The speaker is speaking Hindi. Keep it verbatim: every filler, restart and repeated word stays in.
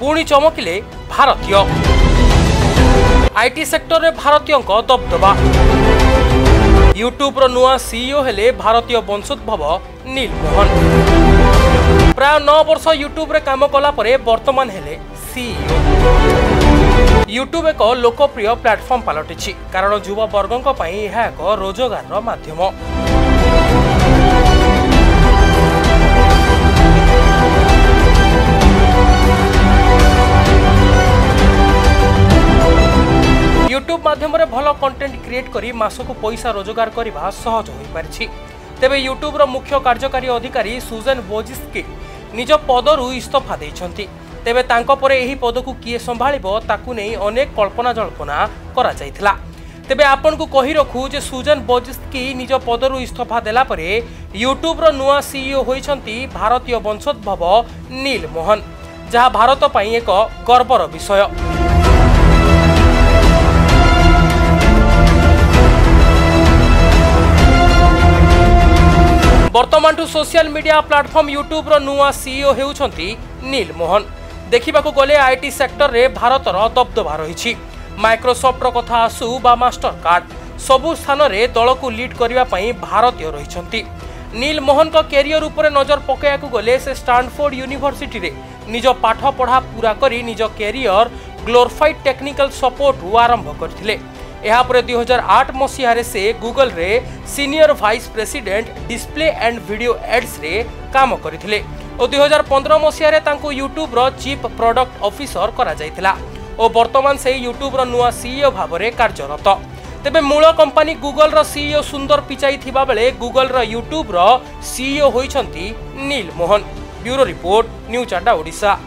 पुणी चमकिले भारतीय आईटी सेक्टर रे भारतीयों को दबदबा। यूट्यूब रो नुआ सीईओ हेले भारतीय वंशोद्भव नील मोहन। प्राय नौ वर्ष यूट्यूब रे काम कला परे वर्तमान हेले सीईओ। यूट्यूब एक लोकप्रिय प्लाटफर्म पलटि कारण युवावर्गों यह एक रोजगार माध्यम। यूट्यूब माध्यम भल कंटेंट क्रिएट करी मासक पैसा रोजगार करने सहज हो पारी। तेबे यूट्यूब मुख्य कार्यकारी अधिकारी सुजन वोजिस्की निज पदरू इस्तफा देइछन्ति। तेबे तांको परे एही पदकु किए संभाळिबो ताकु नै अनेक कल्पना जल्पना करा जायथिला। तेबे आपनकु कहि रखु जे सुजन वोजिस्की निज पदरू इस्तफा देला परे यूट्यूब रो नुआ सीईओ होइछन्ती भारतीय वंशोद्भव नील मोहन, जहा भारत पई एक गर्वर विषय। वर्तमान टू सोशल मीडिया प्लेटफॉर्म यूट्यूब रो नुआ सीईओ हेउछन्ती नील मोहन। देखा गले आईटी सेक्टर रे भारतर दबदबा रही। माइक्रोसॉफ्ट कथा आसू बा मास्टर कार्ड सबु स्थान रे दल को लीड करने भारतीय रही। नील मोहन को कैरियर उपरे नजर पकड़ गले से स्टैनफोर्ड यूनिवर्सिटी रे निज पाठ पढ़ा पूरा करी निज कैरियर ग्लोरीफाइड टेक्निकल सपोर्ट आरंभ करथिले। एहा परे दो हज़ार आठ मसीहा रे से गूगल रे senior vice president display and video ads रे काम करथिले और दो हज़ार पंद्रह मसीह तांको यूट्यूब रो चीफ प्रोडक्ट ऑफिसर करा जायतिला और वर्तमान से यूट्यूब रो नुआ सीईओ भाबरे कार्यरत। तेबे मूल कंपनी गूगल रो सीईओ सुंदर पिचाई थिबा बेले गूगल रो यूट्यूब रो सीईओ होइछन्ती Neal Mohan. Bureau report, news Adda Odisha.